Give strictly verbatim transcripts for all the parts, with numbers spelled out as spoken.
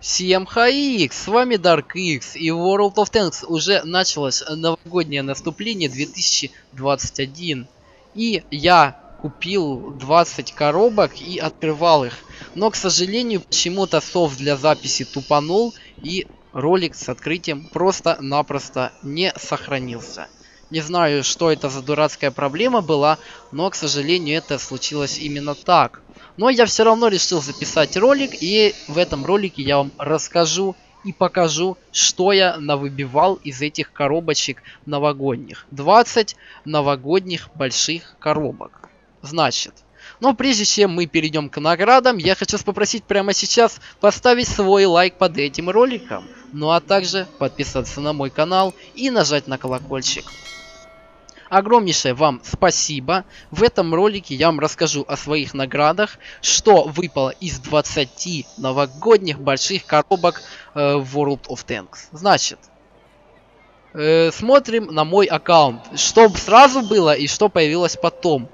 Всем хай, с вами DarkX и World of Tanks. Уже началось новогоднее наступление две тысячи двадцать один. И я купил двадцать коробок и открывал их. Но, к сожалению, почему-то софт для записи тупанул и ролик с открытием просто-напросто не сохранился. Не знаю, что это за дурацкая проблема была, но, к сожалению, это случилось именно так. Но я все равно решил записать ролик, и в этом ролике я вам расскажу и покажу, что я навыбивал из этих коробочек новогодних. двадцать новогодних больших коробок. Значит, но прежде чем мы перейдем к наградам, я хочу попросить прямо сейчас поставить свой лайк под этим роликом. Ну а также подписаться на мой канал и нажать на колокольчик. Огромнейшее вам спасибо. В этом ролике я вам расскажу о своих наградах, что выпало из двадцати новогодних больших коробок э, World of Tanks. Значит, э, смотрим на мой аккаунт, что сразу было и что появилось потом.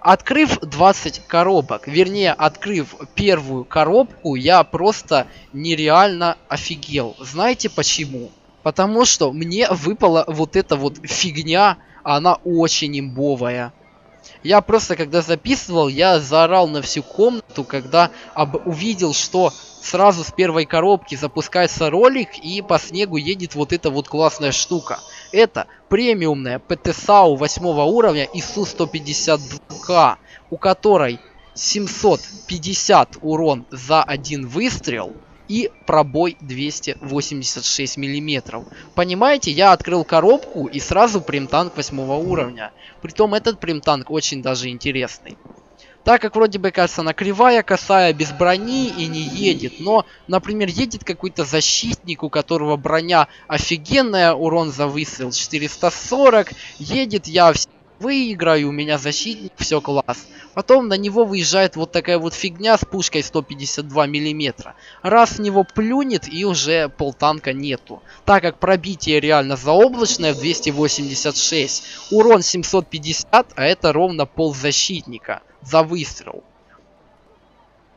Открыв двадцать коробок, вернее, открыв первую коробку, я просто нереально офигел. Знаете почему? Потому что мне выпала вот эта вот фигня, она очень имбовая. Я просто, когда записывал, я заорал на всю комнату, когда об... увидел, что сразу с первой коробки запускается ролик и по снегу едет вот эта вот классная штука. Это премиумная пэ тэ-САУ восьмого уровня и эс у сто пятьдесят два ка, у которой семьсот пятьдесят урон за один выстрел и пробой двести восемьдесят шесть миллиметров. Понимаете, я открыл коробку и сразу примтанк восьмого уровня. Притом этот примтанк очень даже интересный. Так как вроде бы кажется она кривая, косая, без брони и не едет. Но, например, едет какой-то защитник, у которого броня офигенная, урон за выстрел четыреста сорок. Едет, я все выиграю, у меня защитник, все класс. Потом на него выезжает вот такая вот фигня с пушкой сто пятьдесят два миллиметра. Раз в него плюнет и уже полтанка нету. Так как пробитие реально заоблачное в двести восемьдесят шесть. Урон семьсот пятьдесят, а это ровно пол защитника за выстрел.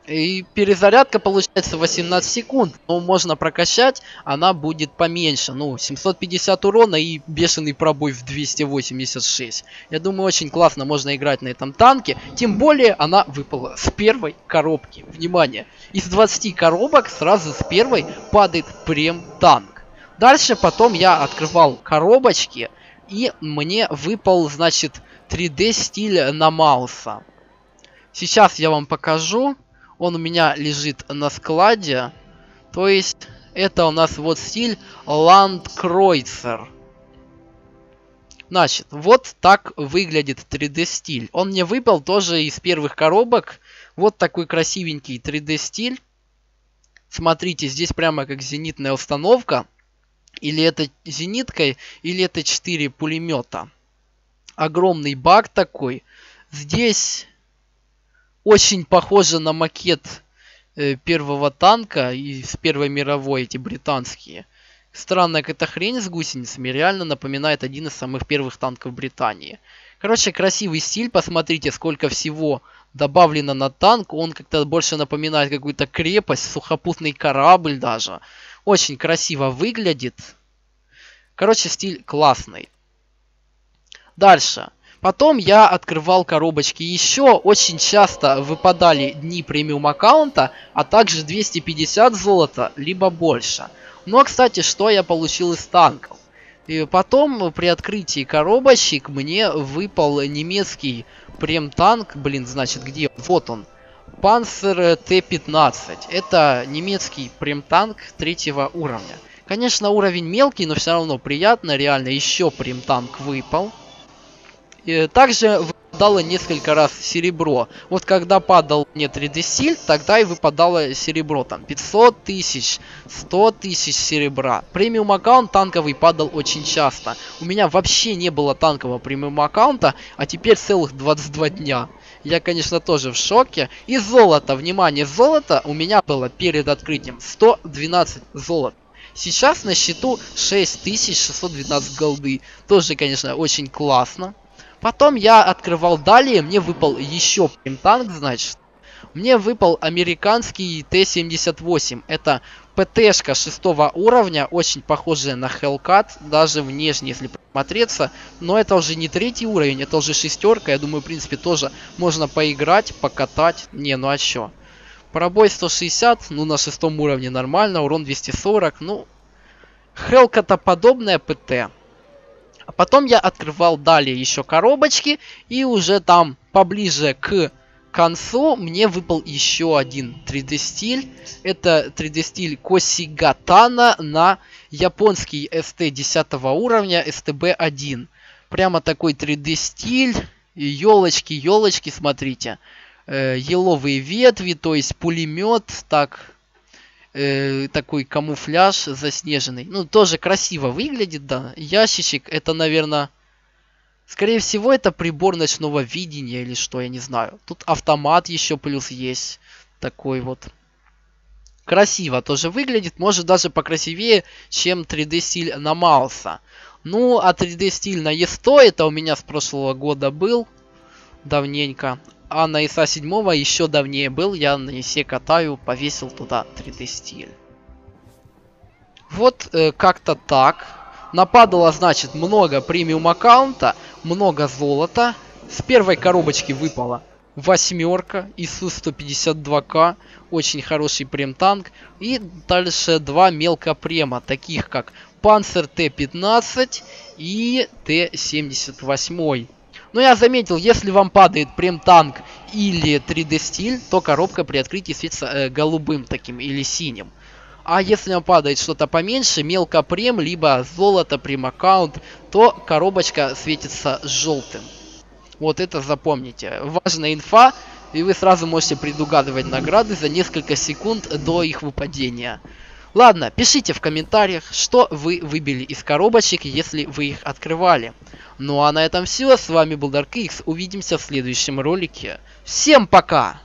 И перезарядка получается восемнадцать секунд, но можно прокачать, она будет поменьше. Ну, семьсот пятьдесят урона и бешеный пробой в двести восемьдесят шесть. Я думаю, очень классно можно играть на этом танке. Тем более, она выпала с первой коробки. Внимание, из двадцати коробок сразу с первой падает прем-танк. Дальше потом я открывал коробочки, и мне выпал, значит, три дэ стиль на Мауса. Сейчас я вам покажу. Он у меня лежит на складе. То есть это у нас вот стиль Landkreuzer. Значит, вот так выглядит три дэ стиль. Он мне выпал тоже из первых коробок. Вот такой красивенький три дэ стиль. Смотрите, здесь прямо как зенитная установка. Или это зениткой, или это четыре пулемета. Огромный баг такой. Здесь очень похоже на макет э, первого танка из Первой мировой, эти британские. Странная какая-то хрень с гусеницами, реально напоминает один из самых первых танков Британии. Короче, красивый стиль, посмотрите, сколько всего добавлено на танк. Он как-то больше напоминает какую-то крепость, сухопутный корабль даже. Очень красиво выглядит. Короче, стиль классный. Дальше. Потом я открывал коробочки. Еще очень часто выпадали дни премиум аккаунта, а также двести пятьдесят золота, либо больше. Но, кстати, что я получил из танков? И потом при открытии коробочек мне выпал немецкий премтанк. Блин, значит, где? Вот он. Панцер тэ пятнадцать. Это немецкий премтанк третьего уровня. Конечно, уровень мелкий, но все равно приятно. Реально, еще премтанк выпал. Также выпадало несколько раз серебро. Вот когда падал мне три дэ стиль, тогда и выпадало серебро. Там пятьсот тысяч, сто тысяч серебра. Премиум аккаунт танковый падал очень часто. У меня вообще не было танкового премиум аккаунта, а теперь целых двадцать два дня. Я, конечно, тоже в шоке. И золото, внимание, золото у меня было перед открытием сто двенадцать золота. Сейчас на счету шесть тысяч шестьсот двенадцать голды. Тоже, конечно, очень классно. Потом я открывал далее, мне выпал еще премтанк, значит. Мне выпал американский Т семьдесят восемь. Это ПТ-шка шестого уровня, очень похожая на Хеллкат, даже внешне, если посмотреться. Но это уже не третий уровень, это уже шестерка. Я думаю, в принципе, тоже можно поиграть, покатать. Не, ну а чё? Пробой сто шестьдесят, ну на шестом уровне нормально, урон двести сорок, ну... Хеллката подобное ПТ. А потом я открывал далее еще коробочки, и уже там поближе к концу мне выпал еще один три дэ стиль. Это три дэ стиль Косигатана на японский эс тэ десятого уровня эс тэ бэ один. Прямо такой три дэ стиль. Елочки, елочки, смотрите. Э, еловые ветви, то есть пулемет, так... Э, такой камуфляж заснеженный. Ну, тоже красиво выглядит, да. Ящичек, это, наверное... Скорее всего, это прибор ночного видения или что, я не знаю. Тут автомат еще плюс есть. Такой вот. Красиво тоже выглядит. Может, даже покрасивее, чем три дэ стиль на Мауса. Ну, а три дэ стиль на е сто, это у меня с прошлого года был. Давненько. А на ИСа семь еще давнее был, я на ИСе катаю, повесил туда три дэ стиль. Вот э, как-то так. Нападало, значит, много премиум аккаунта, много золота. С первой коробочки выпала восьмерка, ИСУ сто пятьдесят два К, очень хороший прем-танк. И дальше два мелкопрема, таких как Панцер Т пятнадцать и Т семьдесят восемь. Но я заметил, если вам падает прем-танк или три дэ стиль, то коробка при открытии светится э, голубым таким или синим. А если вам падает что-то поменьше, мелко прем, либо золото, прем-аккаунт, то коробочка светится желтым. Вот это запомните. Важная инфа, и вы сразу можете предугадывать награды за несколько секунд до их выпадения. Ладно, пишите в комментариях, что вы выбили из коробочек, если вы их открывали. Ну а на этом все, с вами был DarkX, увидимся в следующем ролике. Всем пока!